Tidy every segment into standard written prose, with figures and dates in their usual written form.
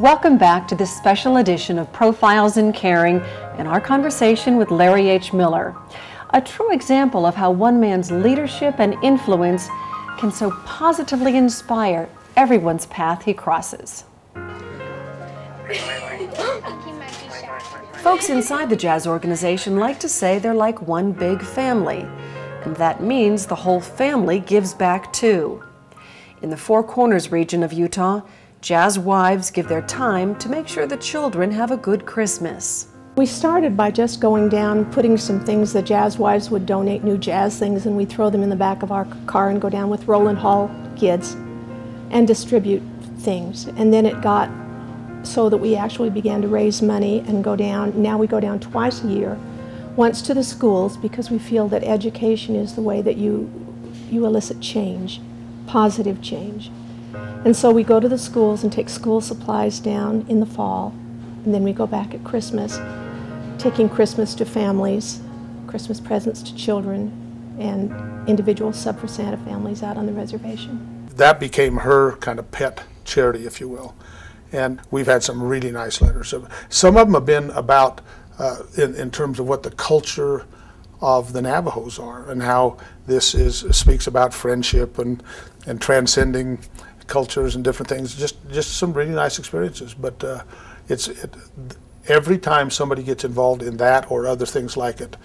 Welcome back to this special edition of Profiles in Caring and our conversation with Larry H. Miller, a true example of how one man's leadership and influence can so positively inspire everyone's path he crosses. Folks inside the Jazz organization like to say they're like one big family, and that means the whole family gives back too. In the Four Corners region of Utah, Jazz wives give their time to make sure the children have a good Christmas. We started by just going down, putting some things the Jazz wives would donate, new jazz things, and we throw them in the back of our car and go down with Roland Hall kids and distribute things. And then it got so that we actually began to raise money and go down. Now we go down twice a year, once to the schools, because we feel that education is the way that you elicit change, positive change. And so we go to the schools and take school supplies down in the fall, and then we go back at Christmas, taking Christmas to families, Christmas presents to children, and individual Sub for Santa families out on the reservation. That became her kind of pet charity, if you will. And we've had some really nice letters. Some of them have been about, in terms of what the culture of the Navajos are and how this speaks about friendship and transcending cultures and different things. Just some really nice experiences. But every time somebody gets involved in that or other things like it,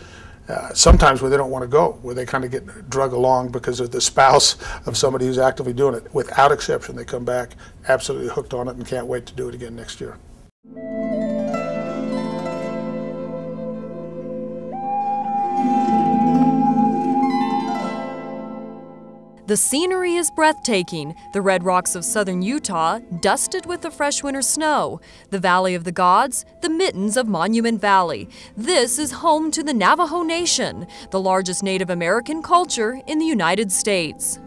sometimes where they don't want to go, where they kind of get drug along because of the spouse of somebody who's actively doing it. Without exception, they come back absolutely hooked on it and can't wait to do it again next year. The scenery is breathtaking, the red rocks of southern Utah, dusted with the fresh winter snow, the Valley of the Gods, the mittens of Monument Valley. This is home to the Navajo Nation, the largest Native American culture in the United States.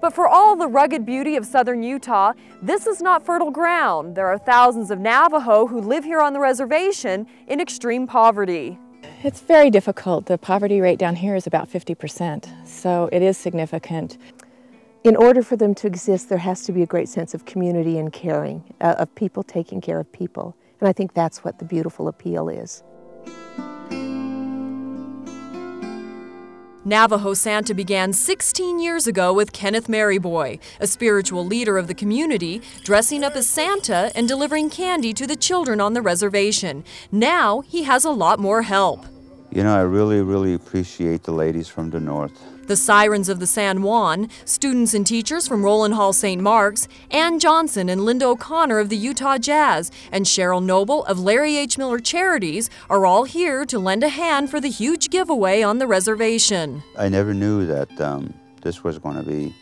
But for all the rugged beauty of southern Utah, this is not fertile ground. There are thousands of Navajo who live here on the reservation in extreme poverty. It's very difficult. The poverty rate down here is about 50%, so it is significant. In order for them to exist, there has to be a great sense of community and caring, of people taking care of people. And I think that's what the beautiful appeal is. Navajo Santa began 16 years ago with Kenneth Maryboy, a spiritual leader of the community, dressing up as Santa and delivering candy to the children on the reservation. Now he has a lot more help. You know, I really, really appreciate the ladies from the north. The Sirens of the San Juan, students and teachers from Roland Hall, St. Mark's, Ann Johnson and Linda O'Connor of the Utah Jazz, and Cheryl Noble of Larry H. Miller Charities are all here to lend a hand for the huge giveaway on the reservation. I never knew that this was going to be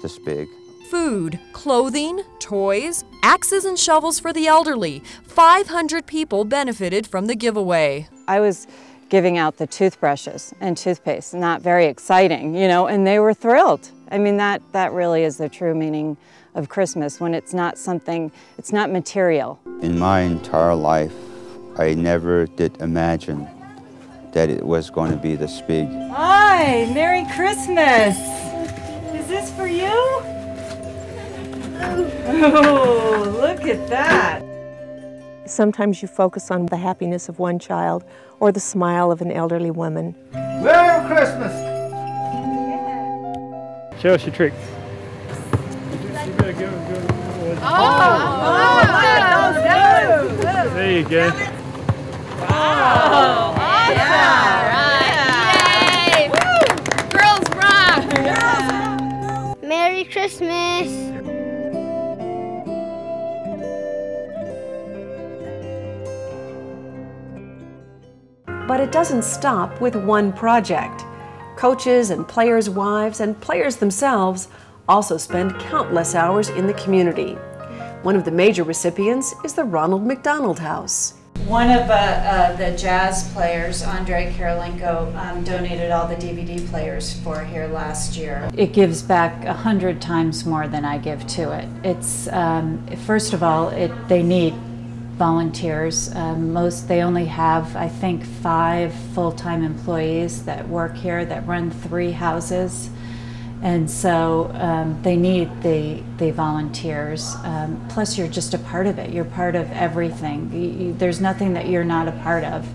this big. Food, clothing, toys, axes and shovels for the elderly. 500 people benefited from the giveaway. I was giving out the toothbrushes and toothpaste, not very exciting, you know, and they were thrilled. I mean, that really is the true meaning of Christmas, when it's not something, it's not material. In my entire life, I never did imagine that it was going to be this big. Hi, Merry Christmas. Is this for you? Oh, look at that. Sometimes you focus on the happiness of one child or the smile of an elderly woman. Merry Christmas! Yeah. Show us your tricks. Oh! There you go. Wow! Awesome! Yeah. Yay! Woo! Girls rock! Girls rock! Merry Christmas! But it doesn't stop with one project. Coaches and players' wives and players themselves also spend countless hours in the community. One of the major recipients is the Ronald McDonald House. One of the jazz players, Andrei Kirilenko, donated all the DVD players for here last year. It gives back 100 times more than I give to it. It's, first of all, they need volunteers. They only have, I think, 5 full-time employees that work here that run 3 houses, And so they need the volunteers. Plus, you're just a part of it. You're part of everything. There's nothing that you're not a part of.